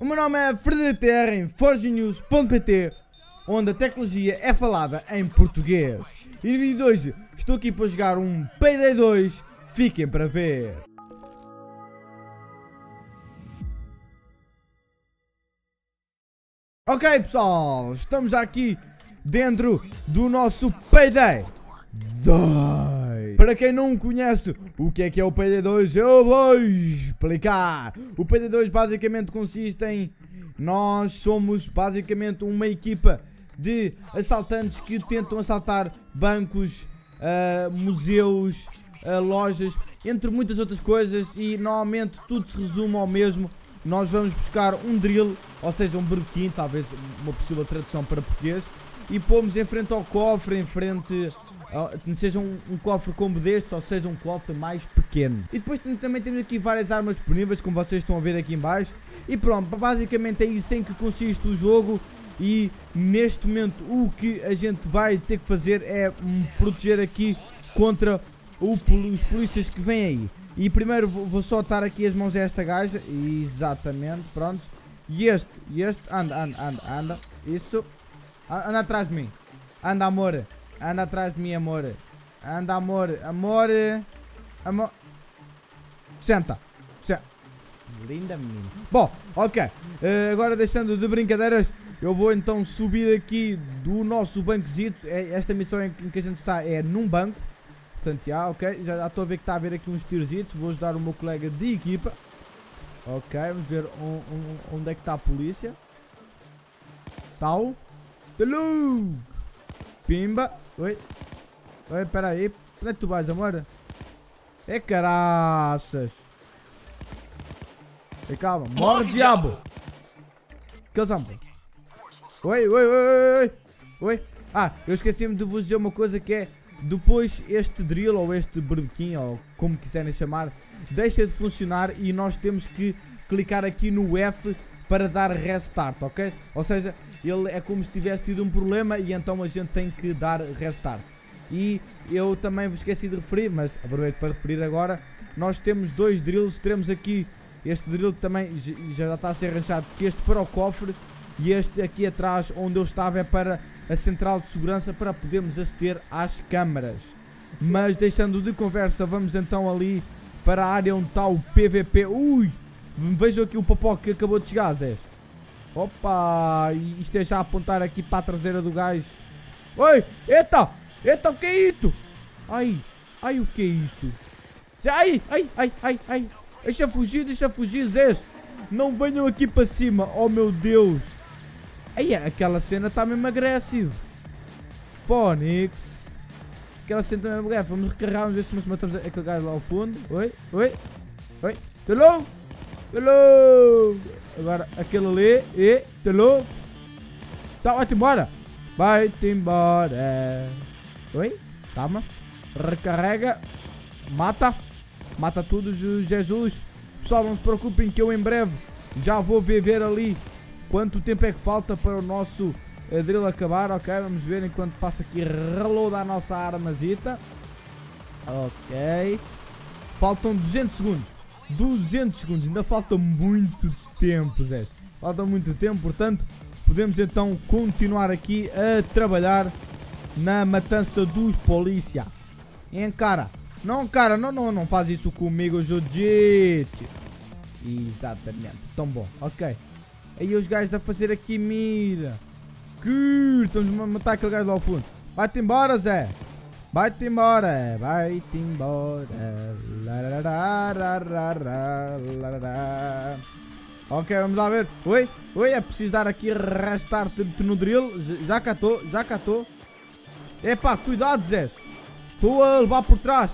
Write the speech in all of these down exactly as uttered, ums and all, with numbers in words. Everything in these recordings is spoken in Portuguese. O meu nome é Frederico Terra em quatro G news ponto P T, onde a tecnologia é falada em português. E no vídeo de hoje estou aqui para jogar um Payday dois, fiquem para ver. Ok pessoal, estamos aqui dentro do nosso Payday dois. Para quem não conhece o que é que é o Payday dois, eu vou explicar. O Payday dois basicamente consiste em... Nós somos basicamente uma equipa de assaltantes que tentam assaltar bancos, uh, museus, uh, lojas, entre muitas outras coisas. E normalmente tudo se resume ao mesmo. Nós vamos buscar um drill, ou seja, um berbequim, talvez uma possível tradução para português. E pomos em frente ao cofre, em frente... seja um, um cofre como destes, ou seja um cofre mais pequeno. E depois também temos aqui várias armas disponíveis, como vocês estão a ver aqui em baixo. E pronto, basicamente é isso em que consiste o jogo. E neste momento o que a gente vai ter que fazer é um, proteger aqui contra o, os polícias que vêm aí. E primeiro vou, vou soltar aqui as mãos a esta gaja. Exatamente, pronto. E este, e este, anda, anda, anda, anda. Isso, anda atrás de mim. Anda, amor. Anda atrás de mim, amor. Anda, amor. Amor. Amor. Senta. Senta. Linda menina. Bom, ok. Uh, agora deixando de brincadeiras, eu vou então subir aqui do nosso banquezito. Esta missão em que a gente está é num banco. Portanto, já, ok. Já estou a ver que está a haver aqui uns tirositos. Vou ajudar o meu colega de equipa. Ok, vamos ver onde é que está a polícia. Tal. Hello! Pimba. Oi. Oi, peraí. Onde é que tu vais, amor? É caraças. E calma. Morre, diabo. Que eles amam. Oi, oi, oi, oi. Oi. Ah, eu esqueci-me de vos dizer uma coisa que é... Depois este drill ou este berbequim, ou como quiserem chamar, deixa de funcionar e nós temos que clicar aqui no F para dar restart, ok? Ou seja... Ele é como se tivesse tido um problema e então a gente tem que dar restart. E eu também vos esqueci de referir, mas aproveito para referir agora. Nós temos dois drills, temos aqui este drill que também já está a ser arranjado, que este para o cofre e este aqui atrás onde eu estava é para a central de segurança para podermos aceder às câmaras. Mas deixando de conversa, vamos então ali para a área onde está o P V P. Ui, vejam aqui o popó que acabou de chegar, Zé. Opa, isto é já a apontar aqui para a traseira do gajo. Oi, eita, eita, o que é isto? Ai, ai, o que é isto? Ai, ai, ai, ai, ai. Deixa fugir, deixa fugir, Zés. Não venham aqui para cima, oh meu Deus. Ai, aquela cena está mesmo agressiva. Fónix. Aquela cena está mesmo agressiva. Vamos recarregar, vamos ver se nós matamos aquele gajo lá ao fundo. Oi, oi, oi. Hello, hello. Agora aquele ali, e, telou. Tá, vai-te embora. Vai-te embora. Oi, calma. Recarrega. Mata. Mata tudo, Jesus. Pessoal, não se preocupem que eu em breve já vou ver, ver ali quanto tempo é que falta para o nosso drill acabar. Ok, vamos ver enquanto faço aqui reload da nossa armazita. Ok. Faltam duzentos segundos. duzentos segundos, ainda falta muito tempo, Zé. Falta muito tempo, portanto, podemos então continuar aqui a trabalhar na matança dos polícia. Hein, cara? Não, cara, não, não, não faz isso comigo, Judite. Exatamente, tão bom, ok. Aí os gajos a fazer aqui mira. Que estamos a matar aquele gajo lá ao fundo. Vai-te embora, Zé. Vai-te embora, vai-te embora. Ok, vamos lá ver. Oi, oi, é preciso dar aqui restart no drill. Já catou, já catou. Epá, cuidado, Zé. Estou a levar por trás.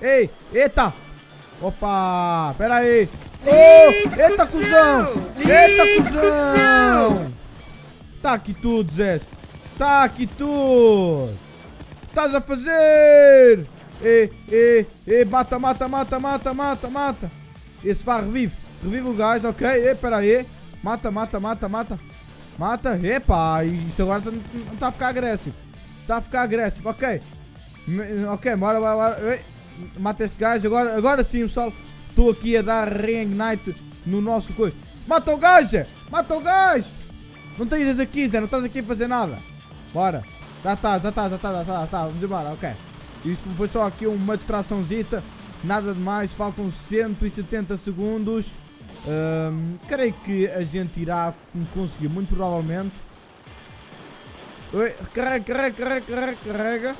Ei, eita. Opa, pera aí. Oh, eita, cuzão. Eita, cuzão. Tá aqui tudo, Zé. Tá aqui tudo. Estás a fazer? E, e, e, mata, mata, mata, mata, mata, mata. Esse vá, revive. Revive o gajo, ok. E, pera aí. Mata, mata, mata, mata. Mata. Epá, isto agora não está a ficar agressivo. Está a ficar agressivo, ok. Ok, bora, bora, bora. Mata este gajo. Agora, agora sim, pessoal. Estou aqui a dar reignite no nosso coisa. Mata o gajo! Mata o gajo! Não tens aqui, Zé, não estás aqui a fazer nada. Bora. Já está, já está, já está, já está, já está. Vamos embora, ok. Isto foi só aqui uma distraçãozita. Nada demais, faltam cento e setenta segundos. Hum, creio que a gente irá conseguir, muito provavelmente. Oi, carrega, carrega, carrega, carrega, carrega.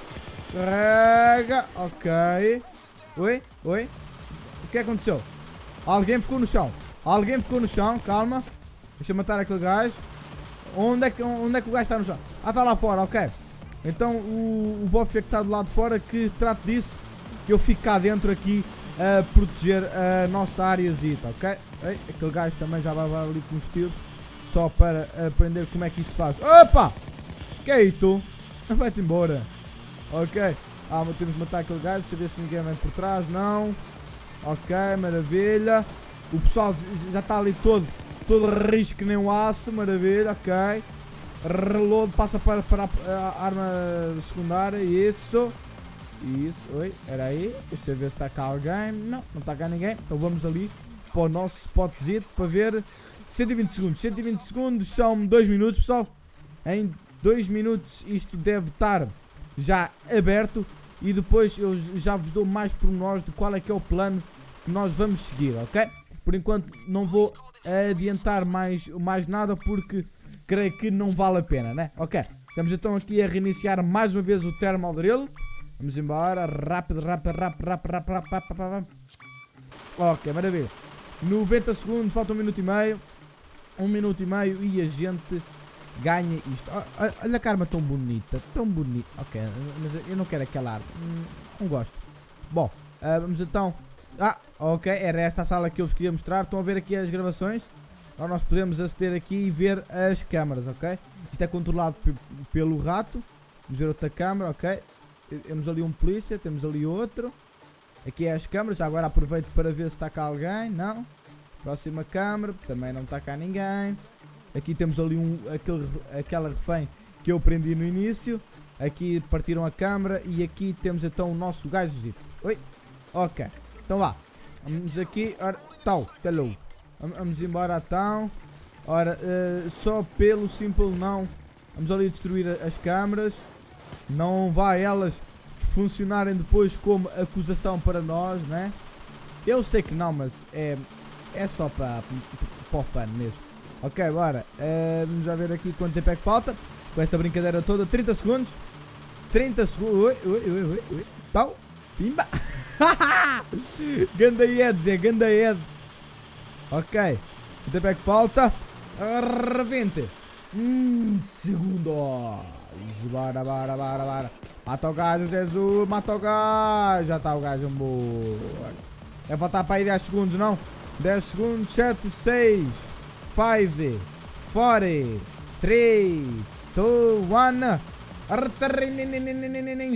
Carrega, ok. Oi, oi. O que aconteceu? Alguém ficou no chão. Alguém ficou no chão, calma. Deixa eu matar aquele gajo. Onde é que, onde é que o gajo está no chão? Ah, está lá fora, ok. Então o, o bofe é que está do lado de fora, que trate disso, que eu fico cá dentro aqui a proteger a nossa áreazita, ok? Ei, aquele gajo também já vai ali com os tiros, só para aprender como é que isto se faz. Opa! Que é isso? Vai-te embora. Ok. Ah, temos de matar aquele gajo, saber se ninguém vem por trás, não. Ok, maravilha. O pessoal já está ali todo, todo risco que nem um aço, maravilha, ok. Reload, passa para, para a arma secundária, isso. Isso, oi, era aí. Deixa eu ver se está cá alguém. Não, não está cá ninguém. Então vamos ali para o nosso spotzito para ver. cento e vinte segundos, cento e vinte segundos são dois minutos, pessoal. Em dois minutos isto deve estar já aberto. E depois eu já vos dou mais pormenores de qual é que é o plano que nós vamos seguir, ok? Por enquanto não vou adiantar mais, mais nada, porque creio que não vale a pena, né? Ok, estamos então aqui a reiniciar mais uma vez o Thermal Drill. Vamos embora, rápido, rápido, rápido, rápido, rápido, rápido, rápido. Ok, maravilha. noventa segundos, falta um minuto e meio. Um minuto e meio e a gente ganha isto. Olha a arma tão bonita, tão bonita. Ok, mas eu não quero aquela arma. Não gosto. Bom, uh, vamos então... Ah, ok, era esta a sala que eu vos queria mostrar. Estão a ver aqui as gravações? Agora nós podemos aceder aqui e ver as câmaras, ok? Isto é controlado pelo rato. Vamos ver outra câmara, ok? Temos ali um polícia, temos ali outro. Aqui é as câmaras, agora aproveito para ver se está cá alguém, não. Próxima câmara, também não está cá ninguém. Aqui temos ali um, aquele, aquela refém que eu prendi no início. Aqui partiram a câmara e aqui temos então o nosso gajo. Oi, ok, então vá. Vamos aqui, ora, tal, hello. Vamos embora então. Ora, uh, só pelo simples não. Vamos ali destruir as câmaras. Não vai elas funcionarem depois como acusação para nós, né? Eu sei que não, mas é, é só para, para o fã mesmo. Ok, bora. Uh, vamos já ver aqui quanto tempo é que falta. Com esta brincadeira toda, trinta segundos. trinta segundos. Ui, ui, ui, ui. Pau. Pimba. Ganda Ed, Zé. Ganda Ed. Ok. Quanto tempo é que falta? Revente. Hum, segundo. Bora, bora, bora, bora. Mata o gajo, Jesus. Mata o gajo. Já está o gajo. Bora. É faltar para aí dez segundos, não? dez segundos. sete, seis. cinco, quatro, três, dois, um.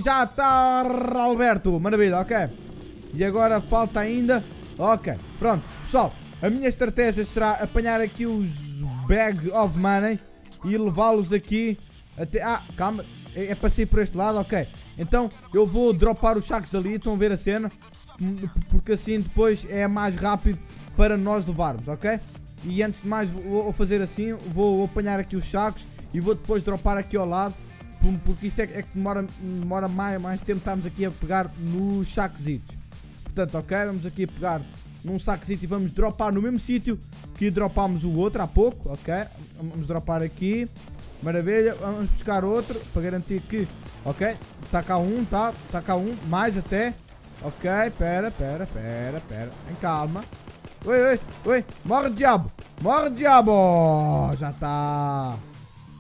Já está, Alberto. Maravilha, ok. E agora falta ainda. Ok, pronto. Pessoal, a minha estratégia será apanhar aqui os bag of money e levá-los aqui. Até, ah, calma, é, é para sair por este lado, ok. Então eu vou dropar os sacos ali, estão a ver a cena? Porque assim depois é mais rápido para nós levarmos, ok? E antes de mais vou fazer assim, vou apanhar aqui os sacos e vou depois dropar aqui ao lado. Porque isto é, é que demora, demora mais, mais tempo, estamos aqui a pegar nos saquesitos. Portanto, ok, vamos aqui pegar num saquesito e vamos dropar no mesmo sítio que dropámos o outro há pouco, ok? Vamos dropar aqui. Maravilha, vamos buscar outro para garantir que, ok, está cá um, tá, está cá um, mais até, ok, pera, pera, pera, pera, em calma, oi, oi, oi, morre diabo, morre diabo, oh, já está,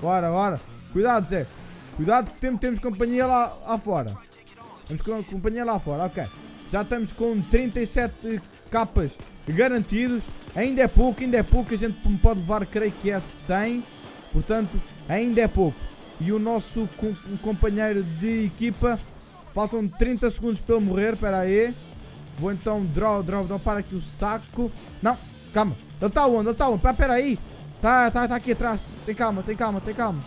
bora, bora, cuidado Zé, cuidado que temos, temos companhia lá, lá fora, temos com, companhia lá fora, ok, já estamos com trinta e sete capas garantidos, ainda é pouco, ainda é pouco, a gente pode levar, creio que é cem, portanto, ainda é pouco. E o nosso co companheiro de equipa. Faltam trinta segundos para ele morrer. Espera aí. Vou então draw, draw, dropar aqui o saco. Não, calma. Ele está onde? Ele está onde? Espera aí. Está tá, tá aqui atrás. Tem calma, tem calma, tem calma.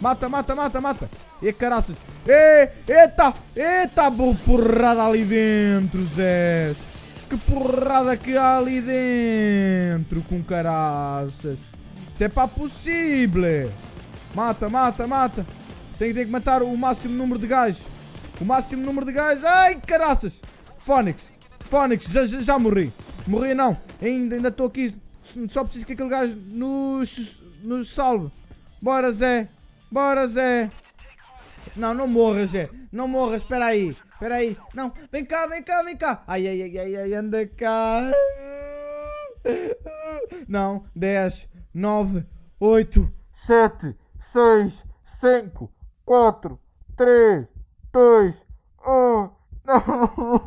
Mata, mata, mata, mata. E caraças. E, eita, eita, boa porrada ali dentro, Zé. que porrada que há ali dentro, com caraças. Isso é pá possível. Mata, mata, mata. Tem, tem que matar o máximo número de gajos. O máximo número de gajos. Ai, caraças. Fónix. Fónix, já, já, já morri. Morri não. Ainda ainda estou aqui. Só preciso que aquele gajo nos, nos salve. Bora, Zé. Bora, Zé. Não, não morras, Zé. Não morras. Espera aí. Espera aí. Não. Vem cá, vem cá, vem cá. Ai, ai, ai, ai, ai. Anda cá. Não. dez, nove, oito, sete, seis, cinco, quatro, três, dois, um. Não.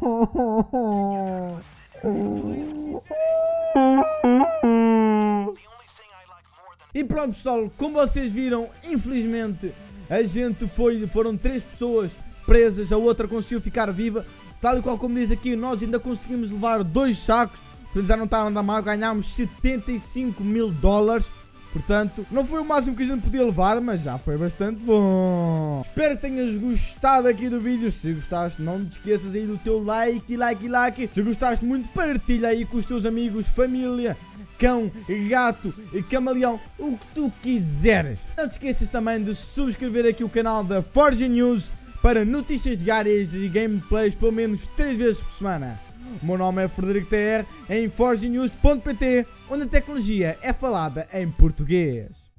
E pronto, pessoal, como vocês viram, infelizmente a gente foi, foram três pessoas presas, a outra conseguiu ficar viva, tal e qual como diz aqui, nós ainda conseguimos levar dois sacos, portanto já não estava a andar mal, ganhámos setenta e cinco mil dólares, portanto não foi o máximo que a gente podia levar, mas já foi bastante bom. Espero que tenhas gostado aqui do vídeo, se gostaste não te esqueças aí do teu like e like e like, se gostaste muito partilha aí com os teus amigos, família, cão, gato, camaleão, o que tu quiseres. Não te esqueças também de subscrever aqui o canal da quatro G News para notícias diárias e gameplays pelo menos três vezes por semana. O meu nome é Frederico Terra em quatro G news ponto P T, onde a tecnologia é falada em português.